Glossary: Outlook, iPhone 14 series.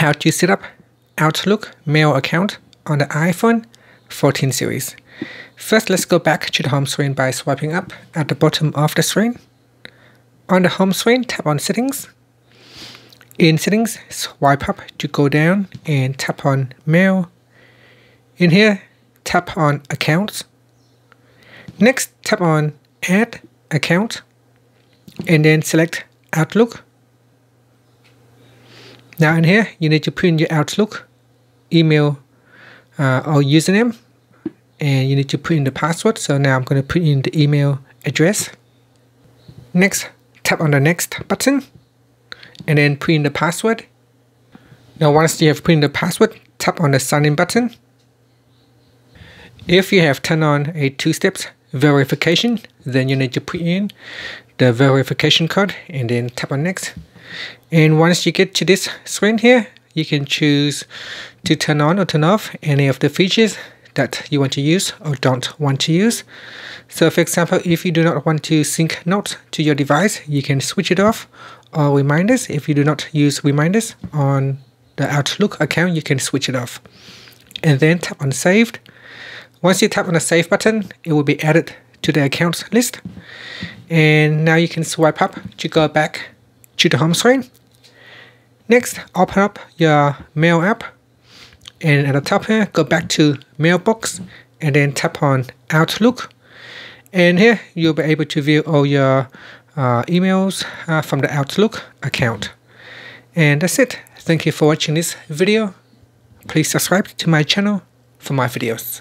How to set up Outlook mail account on the iPhone 14 series. First, let's go back to the home screen by swiping up at the bottom of the screen. On the home screen, tap on Settings. In Settings, swipe up to go down and tap on Mail. In here, tap on Accounts. Next, tap on Add Account and then select Outlook. Now in here, you need to put in your Outlook email or username, and you need to put in the password. So now I'm going to put in the email address. Next, tap on the Next button and then put in the password. Now once you have put in the password, tap on the Sign In button. If you have turned on a two-step verification, then you need to put in the verification code and then tap on Next. And once you get to this screen here, you can choose to turn on or turn off any of the features that you want to use or don't want to use. So for example, if you do not want to sync notes to your device, you can switch it off, or reminders. If you do not use reminders on the Outlook account, you can switch it off. And then tap on Saved. Once you tap on the Save button, it will be added to the accounts list. And now you can swipe up to go back to the home screen. Next, open up your Mail app, and at the top here, go back to Mailbox and then tap on Outlook. And here you'll be able to view all your emails from the Outlook account. And that's it. Thank you for watching this video. Please subscribe to my channel for my videos.